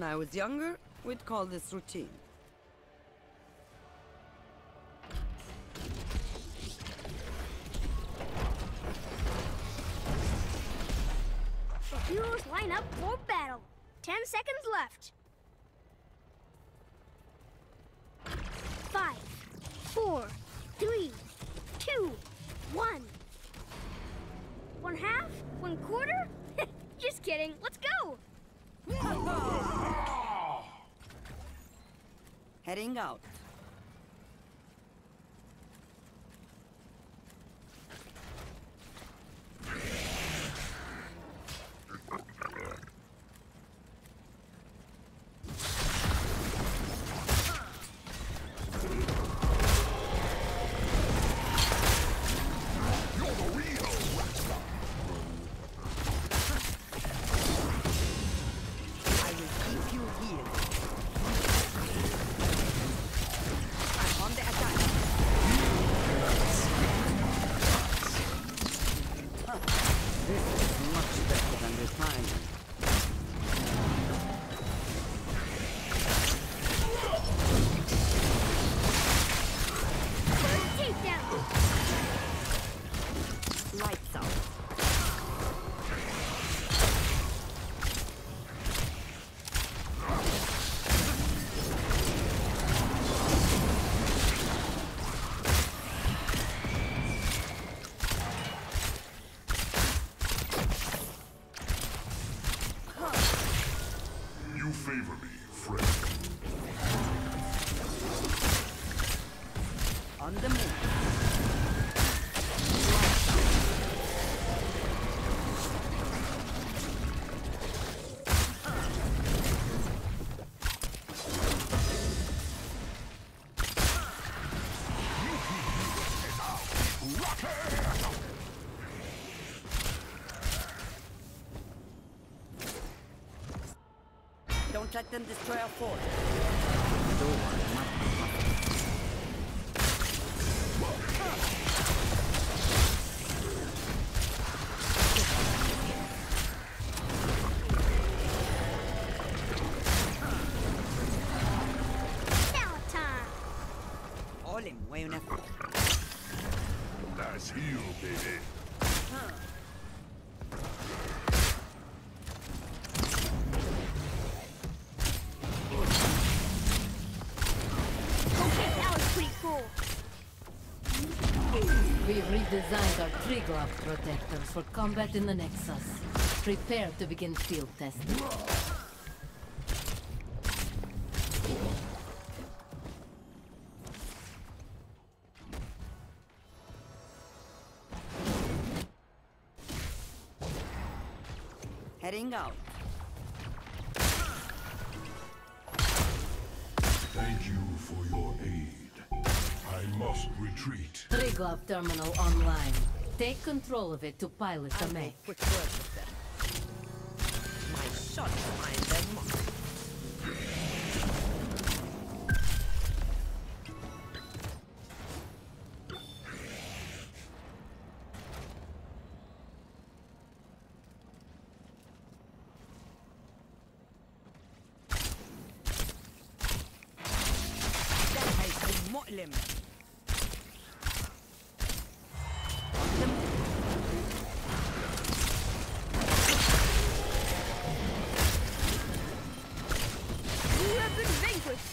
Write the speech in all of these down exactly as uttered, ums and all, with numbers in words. When I was younger, we'd call this routine. The heroes line up for battle. Ten seconds left. Five, four, three, two, one. One half? One quarter? Just kidding. Let's go! Heading out. Don't let them destroy our fort. The door must be locked. Battle time! Olim, way enough. That's you, baby. Huh. Designed our Triglav protectors for combat in the Nexus. Prepare to begin field testing. Heading out. Thank you for your aid. I must retreat. Triglav terminal online. Take control of it to pilot the mech. Quick work of them. My shot find them marked. That has been MOTLIM.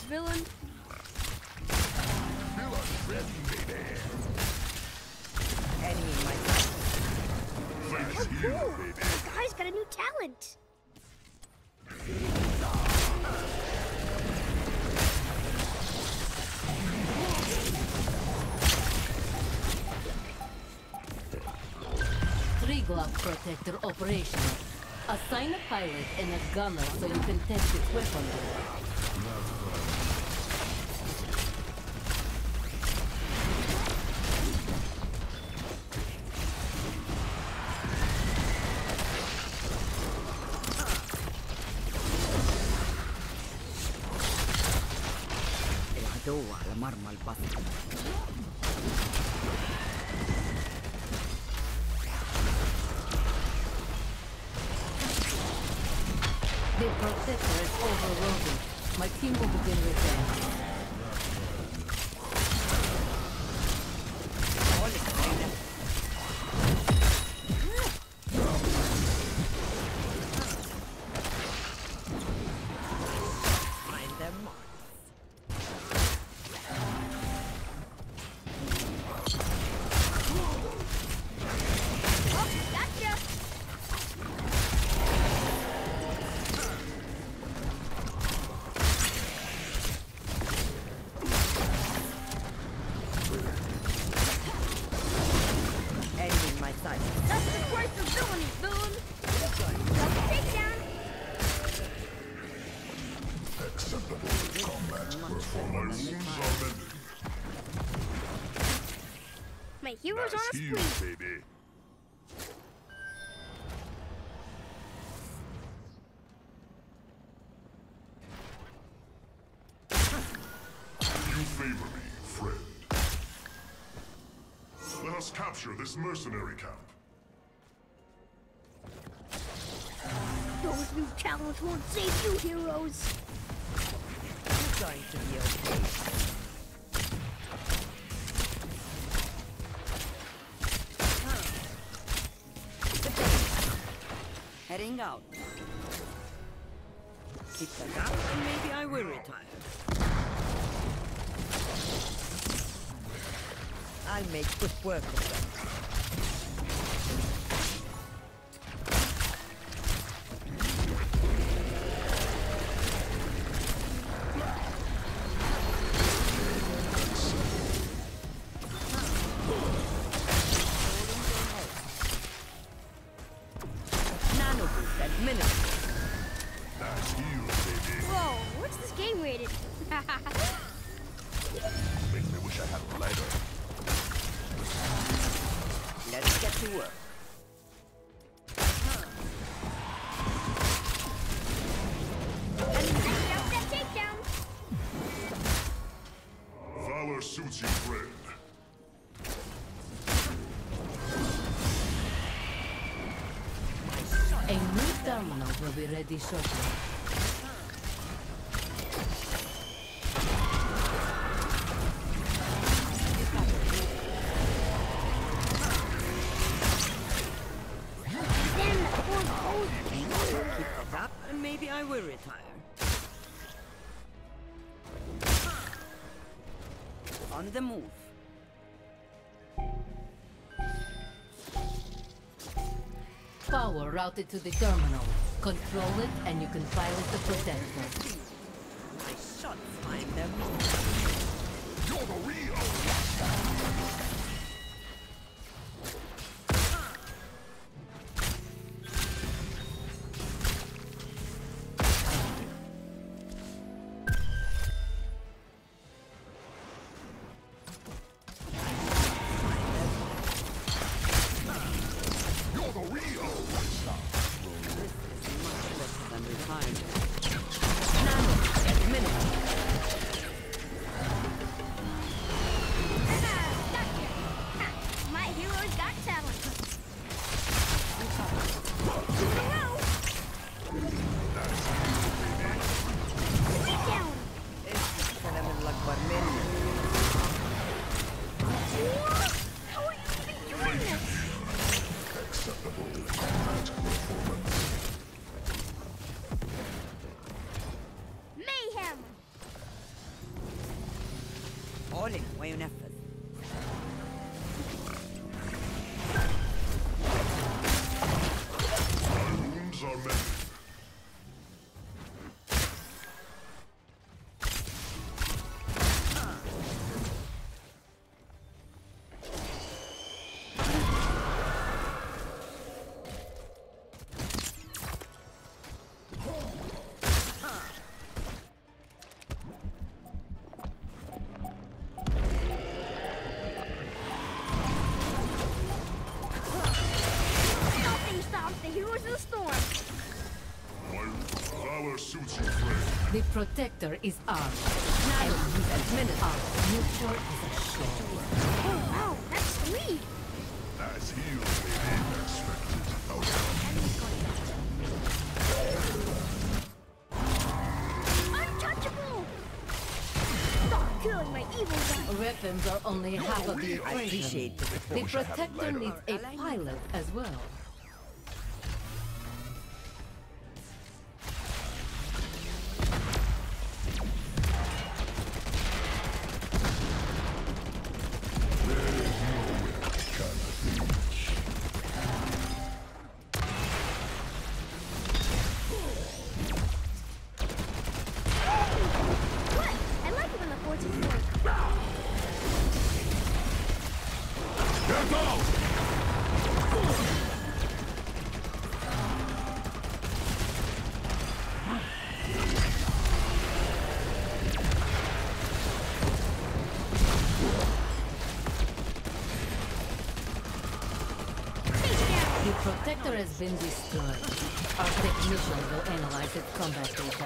Villain. Villain ready, baby. Enemy, my friend. Nice you, cool. Baby. This guy's got a new talent. Triglav protector operational. Assign a pilot and a gunner so you can test its weaponry. The processor is overloaded. My team will begin repairing. Heroes on a spree, baby. You favor me, friend. Let us capture this mercenary camp. Those new challenges won't save you, heroes. You're going to be okay. Heading out. Keep that up, and maybe I will retire. I'll make good work of We'll be ready shortly. Then the cold keep it up, and maybe I will retire. On the move. Power routed to the terminal. Control it, and you can pilot the protector. I shot find them. You're the real You're the real The protector is armed. Now minute armed. Neutral is a short. Oh wow, that's sweet. That's healed, baby. Expected. Oh, Weapons are only half of the equation. I appreciate that. The protector needs a pilot as well. The sector has been destroyed. Our technician will analyze its combat data.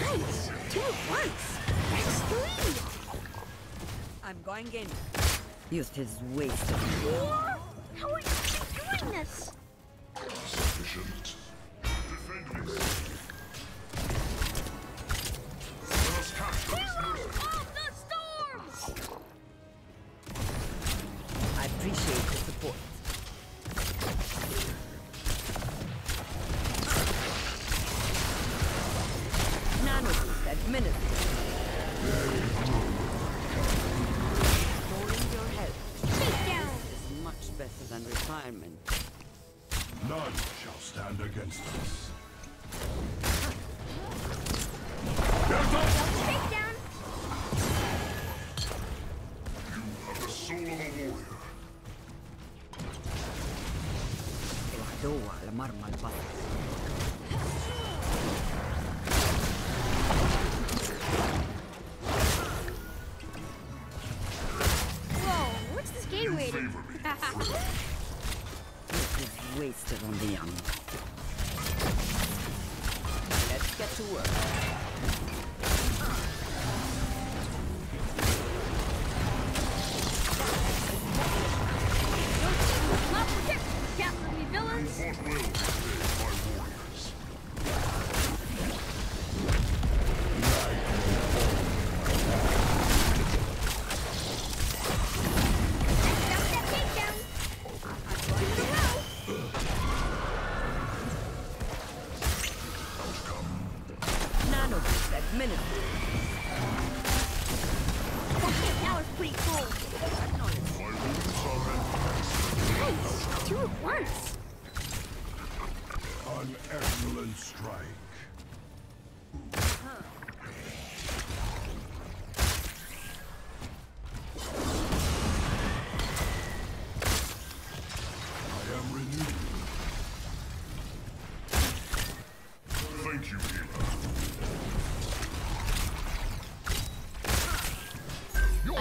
Nice! Two points! That's three! I'm going in. Used his waste of war? How are you keep doing this? Sufficient. Defend me. Heroes of the Storm! Appreciate the support. Nanoboost administered. Restoring your health. Take down. This is much better than retirement. None shall stand against us. Take down. You are the soul of a warrior. على مرمى البطل. Whoa, what's this game waiting? This is wasted on the young. Let's get to work. Not protect Gatling villains.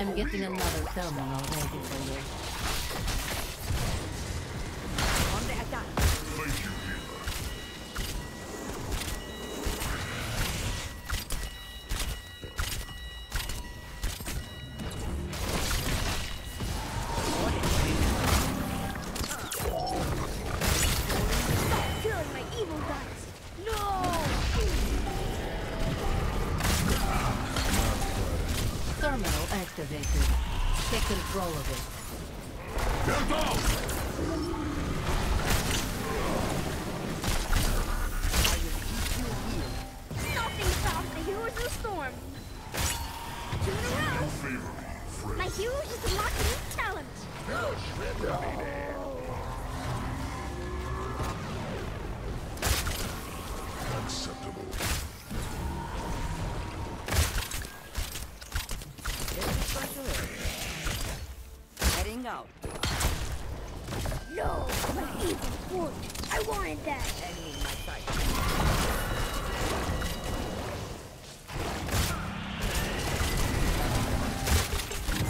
I'm getting another thermal already for you. On the attack. Thank you, healer. Stop killing my evil guys. No! Thermal. Activated. Take control of it. Get down! I will keep you here. Nothing stops the Heroes of the Storm. Two in a row. Favor, my hero just unlocked a new talent. No, no. Acceptable. Heading out. No, my evil wood. I wanted that. Enemy in my sight.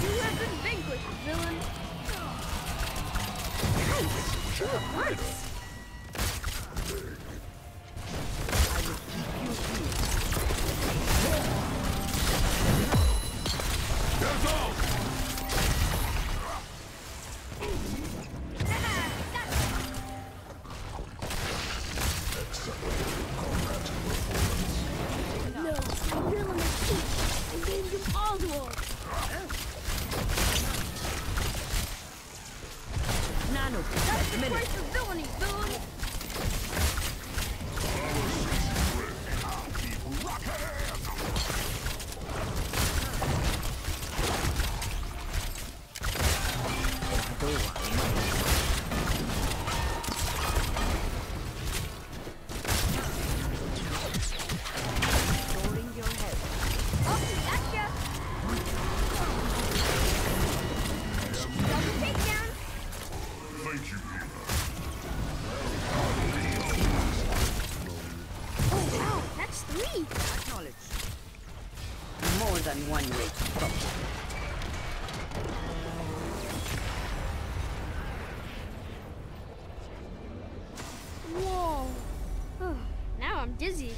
You have been vanquished, villain. Nice. Two hearts. No, I really That's the price of villainy, villain! Dizzy.